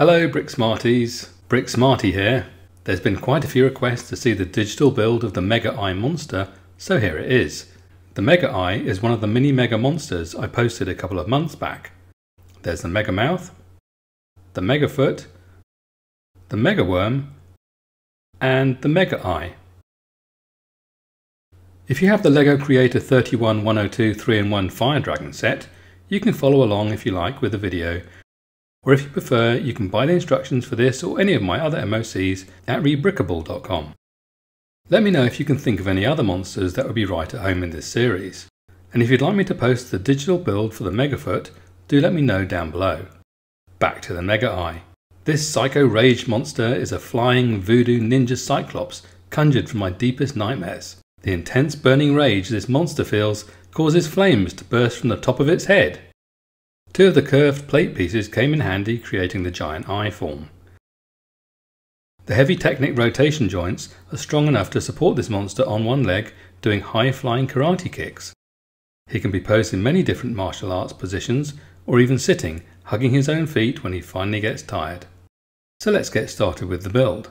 Hello BrickSmarties, BrickSmarty here. There's been quite a few requests to see the digital build of the MegaEye monster, so here it is. The MegaEye is one of the mini Mega Monsters I posted a couple of months back. There's the Mega Mouth, the Megafoot, the Mega Worm, and the MegaEye. If you have the LEGO Creator 31102 3-in-1 Fire Dragon set, you can follow along if you like with the video, or if you prefer, you can buy the instructions for this or any of my other MOCs at Rebrickable.com. Let me know if you can think of any other monsters that would be right at home in this series. And if you'd like me to post the digital build for the Megafoot, do let me know down below. Back to the MegaEye. This psycho rage monster is a flying voodoo ninja cyclops conjured from my deepest nightmares. The intense burning rage this monster feels causes flames to burst from the top of its head. Two of the curved plate pieces came in handy creating the giant eye form. The heavy Technic rotation joints are strong enough to support this monster on one leg doing high flying karate kicks. He can be posed in many different martial arts positions or even sitting, hugging his own feet when he finally gets tired. So let's get started with the build.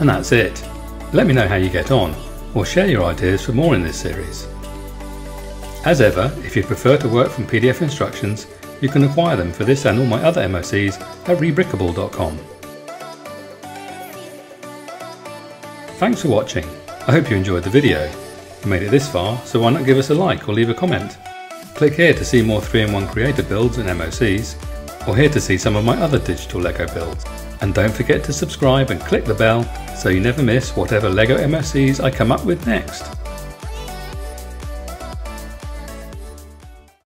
And that's it. Let me know how you get on, or share your ideas for more in this series. As ever, if you prefer to work from PDF instructions, you can acquire them for this and all my other MOCs at Rebrickable.com. Thanks for watching. I hope you enjoyed the video. You made it this far, so why not give us a like or leave a comment? Click here to see more 3-in-1 Creator builds and MOCs, or here to see some of my other digital LEGO builds. And don't forget to subscribe and click the bell so you never miss whatever LEGO MOCs I come up with next.